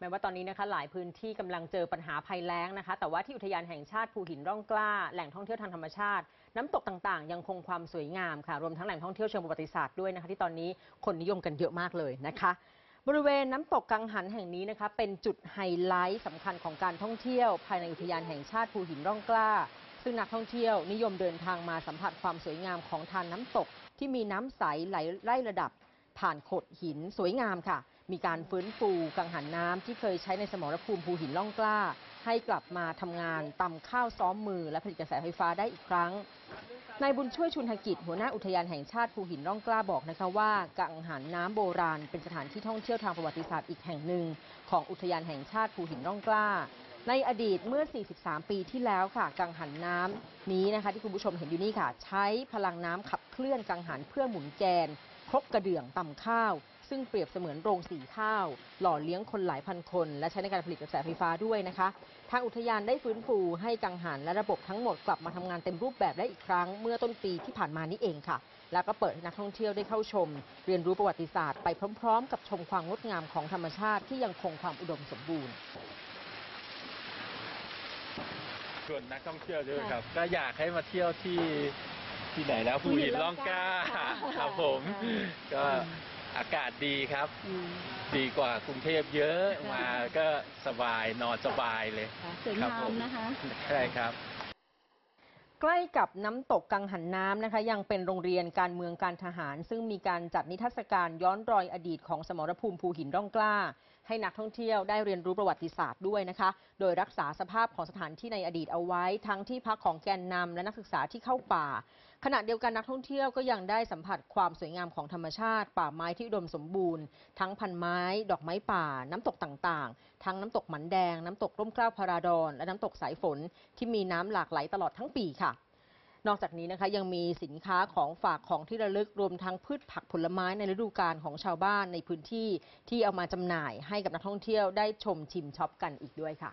แม้ว่าตอนนี้นะคะหลายพื้นที่กำลังเจอปัญหาภัยแล้งนะคะแต่ว่าที่อุทยานแห่งชาติภูหินร่องกล้าแหล่งท่องเที่ยวทางธรรมชาติน้ำตกต่างๆยังคงความสวยงามค่ะรวมทั้งแหล่งท่องเที่ยวเชิงประวัติศาสตร์ด้วยนะคะที่ตอนนี้คนนิยมกันเยอะมากเลยนะคะบริเวณน้ำตกกังหันแห่งนี้นะคะเป็นจุดไฮไลท์สำคัญของการท่องเที่ยวภายในอุทยานแห่งชาติภูหินร่องกล้าซึ่งนักท่องเที่ยวนิยมเดินทางมาสัมผัสความสวยงามของทานน้ำตกที่มีน้ำใสไหลไล่ระดับผ่านโขดหินสวยงามค่ะมีการฟื้นฟูกังหันน้ำที่เคยใช้ในสมรภูมิภูหินร่องกล้าให้กลับมาทำงานตำข้าวซ้อมมือและผลิตกระแสไฟฟ้าได้อีกครั้งนายบุญช่วยชุนหกิจหัวหน้าอุทยานแห่งชาติภูหินร่องกล้าบอกนะคะว่ากังหันน้ำโบราณเป็นสถานที่ท่องเที่ยวทางประวัติศาสตร์อีกแห่งหนึ่งของอุทยานแห่งชาติภูหินร่องกล้าในอดีตเมื่อ43ปีที่แล้วค่ะกังหันน้ำนี้นะคะที่คุณผู้ชมเห็นอยู่นี่ค่ะใช้พลังน้ำขับเคลื่อนกังหันเพื่อหมุนแกนครบกระเดื่องตำข้าวซึ่งเปรียบเสมือนโรงสีข้าวหล่อเลี้ยงคนหลายพันคนและใช้ในการผลิตกระแสไฟฟ้าด้วยนะคะทางอุทยานได้ฟื้นฟูให้กังหันและระบบทั้งหมดกลับมาทำงานเต็มรูปแบบได้อีกครั้งเมื่อต้นปีที่ผ่านมานี้เองค่ะแล้วก็เปิดให้นักท่องเที่ยวได้เข้าชมเรียนรู้ประวัติศาสตร์ไปพร้อมๆกับชมความงดงามของธรรมชาติที่ยังคงความอุดมสมบูรณ์ชวนนักท่องเที่ยวด้วยครับก็อยากให้มาเที่ยวที่ไหนแล้วภูหินร่องกล้าครับผมก็อากาศดีครับดีกว่ากรุงเทพเยอะมาก็สบายนอนสบายเลยสวยงามนะคะใช่ครับใกล้กับน้ำตกกังหันน้ำนะคะยังเป็นโรงเรียนการเมืองการทหารซึ่งมีการจัดนิทรรศการย้อนรอยอดีตของสมรภูมิภูหินร่องกล้าให้นักท่องเที่ยวได้เรียนรู้ประวัติศาสตร์ด้วยนะคะโดยรักษาสภาพของสถานที่ในอดีตเอาไว้ทั้งที่พักของแกนนำและนักศึกษาที่เข้าป่าขณะเดียวกันนักท่องเที่ยวก็ยังได้สัมผัสความสวยงามของธรรมชาติป่าไม้ที่อุดมสมบูรณ์ทั้งพันไม้ดอกไม้ป่าน้ำตกต่างๆทั้งน้ำตกหมันแดงน้ำตกร่มเกล้าพาราดอนและน้ำตกสายฝนที่มีน้ำหลากไหลตลอดทั้งปีค่ะนอกจากนี้นะคะยังมีสินค้าของฝากของที่ระลึกรวมทั้งพืชผักผลไม้ในฤดูกาลของชาวบ้านในพื้นที่ที่เอามาจำหน่ายให้กับนักท่องเที่ยวได้ชมชิมช็อปกันอีกด้วยค่ะ